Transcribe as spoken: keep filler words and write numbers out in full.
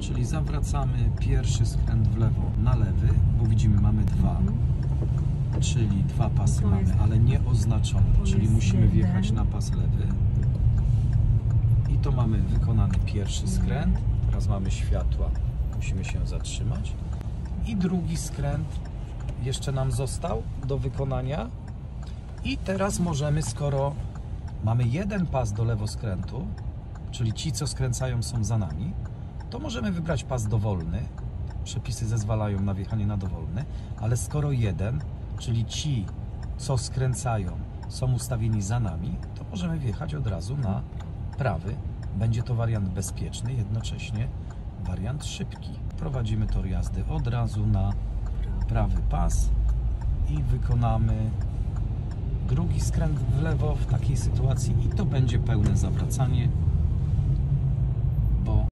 Czyli zawracamy pierwszy skręt w lewo na lewy, bo widzimy, mamy dwa. Czyli dwa pasy mamy, ale nie oznaczone, czyli musimy wjechać na pas lewy. I to mamy wykonany pierwszy skręt. Teraz mamy światła, musimy się zatrzymać. I drugi skręt jeszcze nam został do wykonania. I teraz możemy, skoro mamy jeden pas do lewoskrętu, czyli ci, co skręcają, są za nami, to możemy wybrać pas dowolny. Przepisy zezwalają na wjechanie na dowolny, ale skoro jeden, czyli ci, co skręcają, są ustawieni za nami, to możemy wjechać od razu na prawy. Będzie to wariant bezpieczny, jednocześnie wariant szybki. Prowadzimy tor jazdy od razu na prawy pas i wykonamy drugi skręt w lewo w takiej sytuacji i to będzie pełne zawracanie.